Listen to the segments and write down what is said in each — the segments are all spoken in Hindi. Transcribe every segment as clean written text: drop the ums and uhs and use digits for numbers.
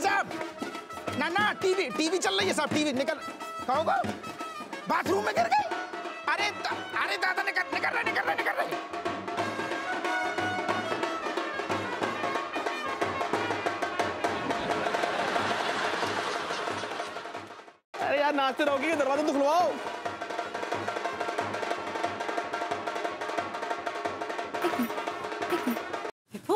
मोहन साहब, ना ना टीवी टीवी चल रही है साहब, टीवी निकल। कहो बाथरूम में गिर गई। अरे अरे दादा निकल रहे। अरे यार नाचते रहोगे, दरवाजा तो खुलवाओ। विभू,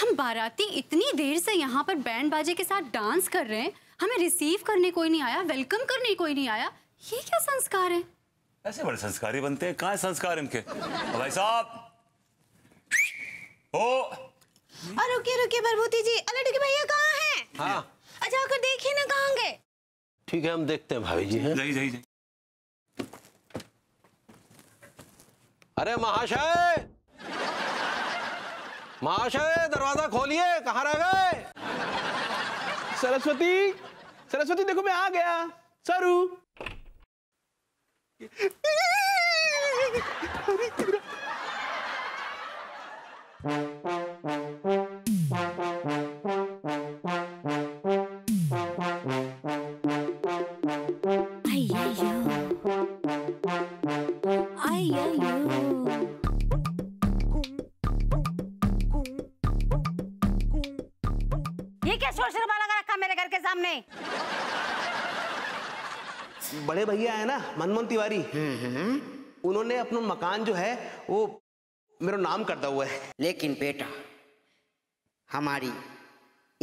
हम बाराती इतनी देर से यहाँ पर बैंड बाजे के साथ डांस कर रहे हैं, हमें रिसीव करने कोई नहीं आया, वेलकम करने कोई नहीं आया। ये क्या संस्कार है? ऐसे बड़े संस्कारी बनते हैं, कहाँ संस्कार इनके। भाई साहब ओ, और रुकिए विभूति जी, अलडू के भैया कहाँ हैं? हाँ अच्छा आकर देखिए ना कहाँ गए। ठीक है हम देखते हैं भाभी जी हैं। जाइए। अरे महाशय दरवाजा खोलिए, कहाँ रह गए? सरस्वती देखो मैं आ गया। सरू बड़े भैया है ना मनमोहन तिवारी, उन्होंने अपना मकान जो है वो मेरा नाम करता हुआ है। लेकिन बेटा हमारी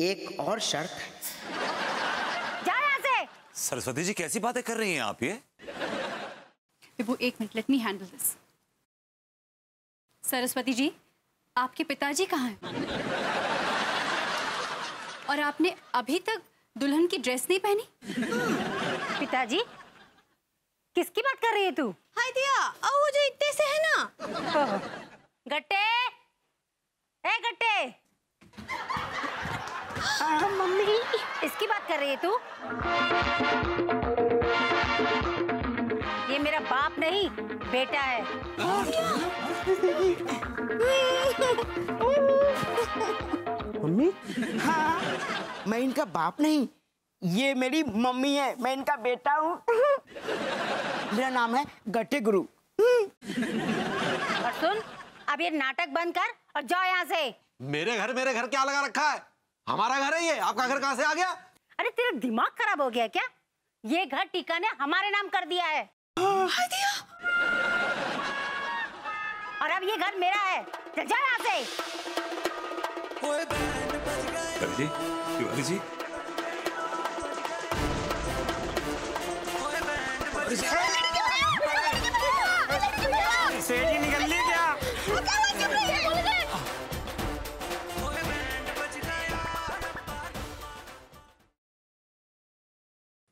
एक और शर्त है। जा यहाँ से। सरस्वती जी कैसी बातें कर रही हैं आप ये? विभू एक minute, let me handle this. Saraswati ji आपके पिताजी कहाँ हैं? और आपने अभी तक दुल्हन की ड्रेस नहीं पहनी। पिताजी किसकी बात कर रही है तू? हाय दिया, वो जो इतने से है ना गट्टे। ए गट्टे, मम्मी इसकी बात कर रही है तू? ये मेरा बाप नहीं बेटा है। मम्मी? हाँ मैं इनका बाप नहीं, ये मेरी मम्मी है, मैं इनका बेटा हूँ। मेरा नाम है गट्टे गुरु। और सुन, अब ये नाटक बंद कर और जाओ यहाँ से। मेरे घर क्या लगा रखा है? हमारा घर है ये, आपका घर कहाँ से आ गया? अरे तेरा दिमाग खराब हो गया क्या? ये घर टीका ने हमारे नाम कर दिया है। और अब ये घर मेरा है, चल जाओ यहाँ से। जी निकल क्या?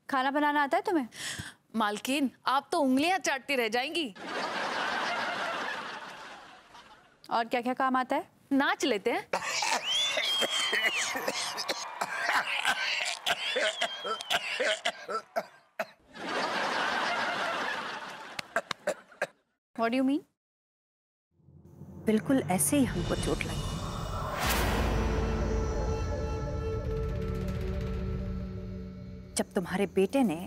खाना बनाना आता है तुम्हें? मालकिन आप तो उंगलियां चाटती रह जाएंगी। और क्या क्या काम आता है? नाच लेते हैं। What do you mean? बिल्कुल ऐसे ही हमको चोट लगी। जब तुम्हारे बेटे ने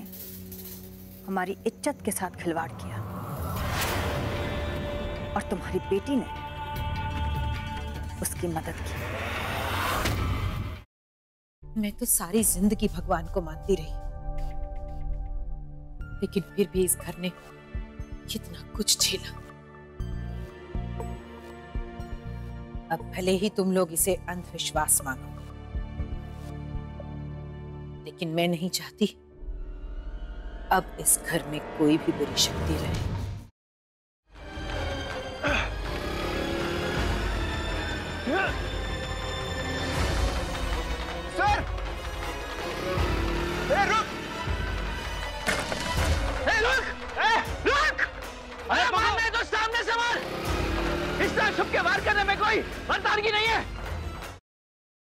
हमारी इज्जत के साथ खिलवाड़ किया और तुम्हारी बेटी ने उसकी मदद की। मैं तो सारी जिंदगी भगवान को मानती रही, लेकिन फिर भी इस घर ने कितना कुछ झेला। अब भले ही तुम लोग इसे अंधविश्वास मानो, लेकिन मैं नहीं चाहती अब इस घर में कोई भी बुरी शक्ति रहे। छुप के वार करने में कोई मनतानगी नहीं है।